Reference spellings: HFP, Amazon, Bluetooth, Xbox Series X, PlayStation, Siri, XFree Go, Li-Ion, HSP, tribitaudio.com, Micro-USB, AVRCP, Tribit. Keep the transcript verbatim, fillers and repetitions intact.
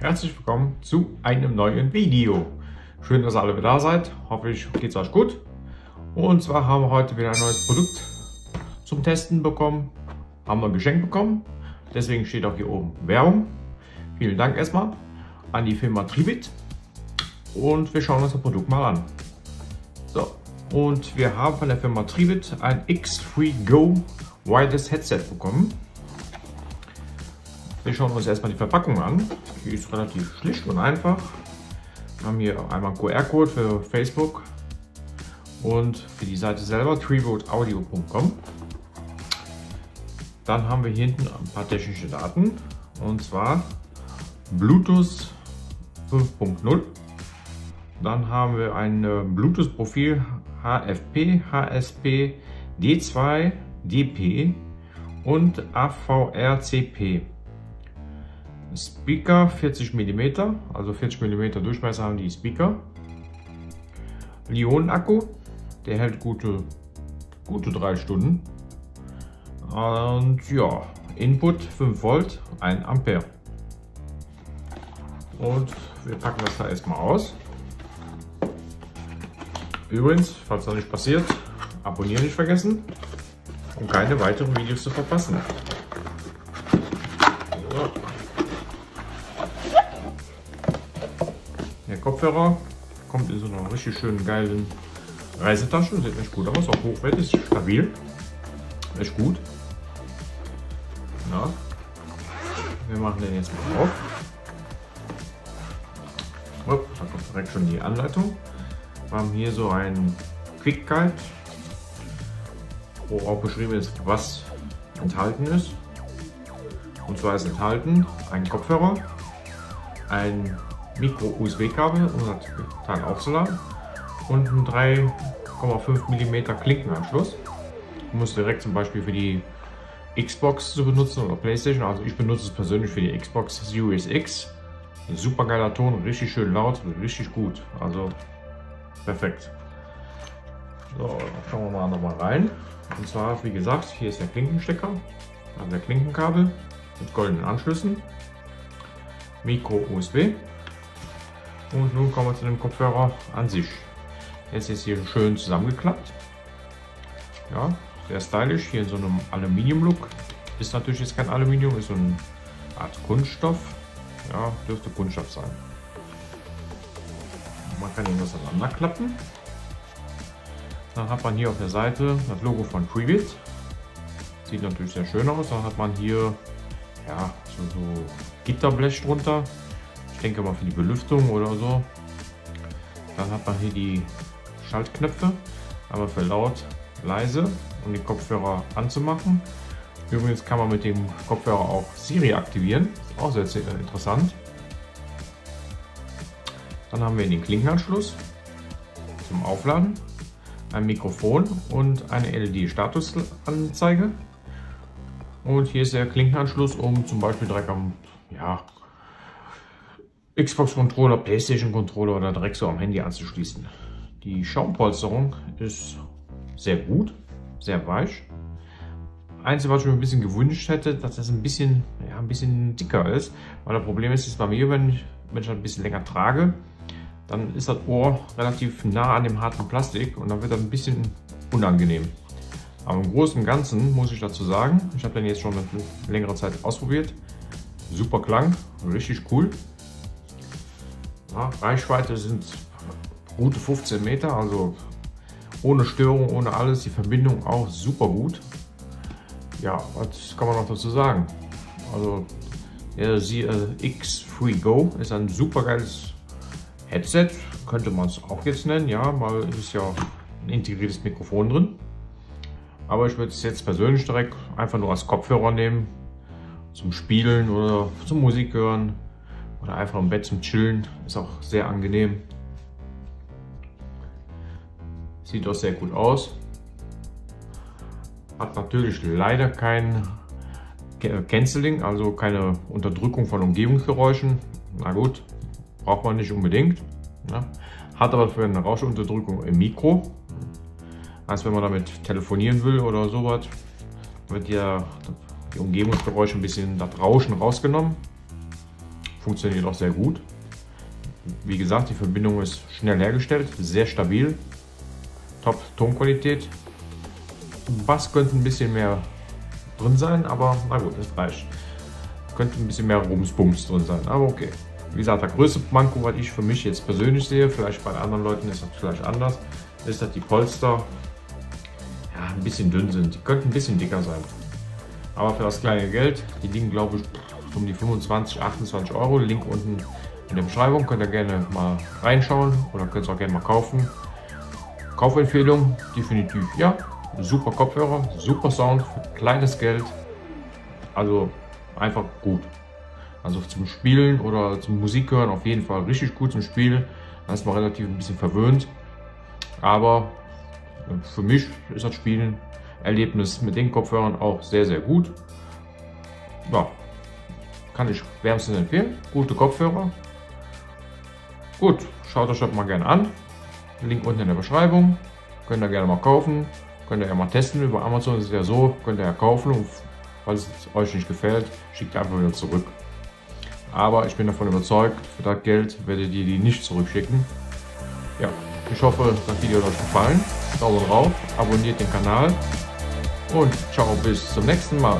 Herzlich willkommen zu einem neuen Video. Schön, dass ihr alle wieder da seid. Hoffe ich, geht es euch gut. Und zwar haben wir heute wieder ein neues Produkt zum Testen bekommen. Haben wir ein Geschenk bekommen. Deswegen steht auch hier oben Werbung. Vielen Dank erstmal an die Firma Tribit. Und wir schauen uns das Produkt mal an. So, und wir haben von der Firma Tribit ein X drei Go Wireless Headset bekommen. Wir schauen uns erstmal die Verpackung an. Die ist relativ schlicht und einfach. Wir haben hier einmal einen Q R-Code für Facebook und für die Seite selber tribit audio punkt com. Dann haben wir hier hinten ein paar technische Daten, und zwar Bluetooth fünf punkt null. Dann haben wir ein Bluetooth-Profil H F P, H S P, D zwei, D P und A V R C P. Speaker vierzig Millimeter, also vierzig Millimeter Durchmesser haben die Speaker. Li-Ion-Akku, der hält gute, gute drei Stunden. Und ja, Input fünf Volt, ein Ampere. Und wir packen das da erstmal aus. Übrigens, falls noch nicht passiert, abonnieren nicht vergessen, um keine weiteren Videos zu verpassen. Der Kopfhörer kommt in so einer richtig schönen geilen Reisetasche, sieht echt gut aus, auch hochwertig, stabil, echt gut. Na, wir machen den jetzt mal auf. Upp, da kommt direkt schon die Anleitung. Wir haben hier so einen Quick Guide, wo auch beschrieben ist, was enthalten ist. Und zwar ist enthalten ein Kopfhörer, ein Micro-U S B-Kabel, um das Teil aufzuladen, und einen drei Komma fünf Millimeter Klinkenanschluss. Man muss direkt zum Beispiel für die Xbox zu benutzen oder PlayStation. Also ich benutze es persönlich für die Xbox Series X. Ein super geiler Ton, richtig schön laut, richtig gut. Also perfekt. So, schauen wir mal nochmal rein. Und zwar, wie gesagt, hier ist der Klinkenstecker, also der Klinkenkabel mit goldenen Anschlüssen, Micro-U S B. Und nun kommen wir zu dem Kopfhörer an sich. Jetzt ist hier schön zusammengeklappt. Ja, sehr stylisch. Hier in so einem Aluminium-Look. Ist natürlich jetzt kein Aluminium, ist so eine Art Kunststoff. Ja, dürfte Kunststoff sein. Man kann ihn auseinanderklappen. Dann hat man hier auf der Seite das Logo von Tribit. Sieht natürlich sehr schön aus. Dann hat man hier ja, so, so Gitterblech drunter. Ich denke mal für die Belüftung oder so. Dann hat man hier die Schaltknöpfe, aber für laut, leise, um den Kopfhörer anzumachen. Übrigens kann man mit dem Kopfhörer auch Siri aktivieren, ist auch sehr interessant. Dann haben wir den Klinkenanschluss zum Aufladen, ein Mikrofon und eine L E D-Statusanzeige. Und hier ist der Klinkenanschluss, um zum Beispiel direkt am ja, Xbox-Controller, PlayStation-Controller oder direkt so am Handy anzuschließen. Die Schaumpolsterung ist sehr gut, sehr weich. Einzige, was ich mir ein bisschen gewünscht hätte, dass das ein bisschen, ja, ein bisschen dicker ist. Weil das Problem ist, ist bei mir, wenn ich, wenn ich das ein bisschen länger trage, dann ist das Ohr relativ nah an dem harten Plastik und dann wird das ein bisschen unangenehm. Aber im Großen und Ganzen muss ich dazu sagen, ich habe den jetzt schon eine längere Zeit ausprobiert. Super Klang, richtig cool. Ja, Reichweite sind gute fünfzehn Meter, also ohne Störung, ohne alles, die Verbindung auch super gut. Ja, was kann man noch dazu sagen? Also der X drei Go ist ein super geiles Headset, könnte man es auch jetzt nennen, ja, weil es ist ja ein integriertes Mikrofon drin. Aber ich würde es jetzt persönlich direkt einfach nur als Kopfhörer nehmen, zum Spielen oder zum Musik hören. Oder einfach im Bett zum Chillen, ist auch sehr angenehm. Sieht auch sehr gut aus. Hat natürlich leider kein Canceling, also keine Unterdrückung von Umgebungsgeräuschen. Na gut, braucht man nicht unbedingt. Ne? Hat aber für eine Rauschunterdrückung im Mikro. Also wenn man damit telefonieren will oder sowas, wird ja die Umgebungsgeräusche ein bisschen das Rauschen rausgenommen. Funktioniert auch sehr gut. Wie gesagt, die Verbindung ist schnell hergestellt, sehr stabil, top Tonqualität. Bass könnte ein bisschen mehr drin sein, aber na gut, das reicht. Könnte ein bisschen mehr Rumsbums drin sein, aber okay. Wie gesagt, der größte Manko, was ich für mich jetzt persönlich sehe, vielleicht bei anderen Leuten ist das vielleicht anders, ist, dass die Polster ja, ein bisschen dünn sind. Die könnten ein bisschen dicker sein. Aber für das kleine Geld, die liegen glaube ich um die fünfundzwanzig, achtundzwanzig Euro. Link unten in der Beschreibung, könnt ihr gerne mal reinschauen oder könnt es auch gerne mal kaufen. Kaufempfehlung definitiv ja. Super Kopfhörer, super Sound, kleines Geld, also einfach gut. Also zum Spielen oder zum Musik hören auf jeden Fall richtig gut zum Spielen. Da ist man relativ ein bisschen verwöhnt, aber für mich ist das Spielen-Erlebnis mit den Kopfhörern auch sehr sehr gut. Ja, kann ich wärmstens empfehlen, gute Kopfhörer. Gut, schaut euch das mal gerne an. Link unten in der Beschreibung, könnt ihr gerne mal kaufen. Könnt ihr ja mal testen, über Amazon ist es ja so, könnt ihr ja kaufen und falls es euch nicht gefällt, schickt ihr einfach wieder zurück. Aber ich bin davon überzeugt, für das Geld werdet ihr die nicht zurückschicken. Ja, ich hoffe, das Video hat euch gefallen. Daumen rauf, abonniert den Kanal und ciao, bis zum nächsten Mal.